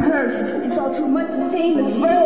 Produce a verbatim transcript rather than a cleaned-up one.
rehearse. It's all too much the same as well.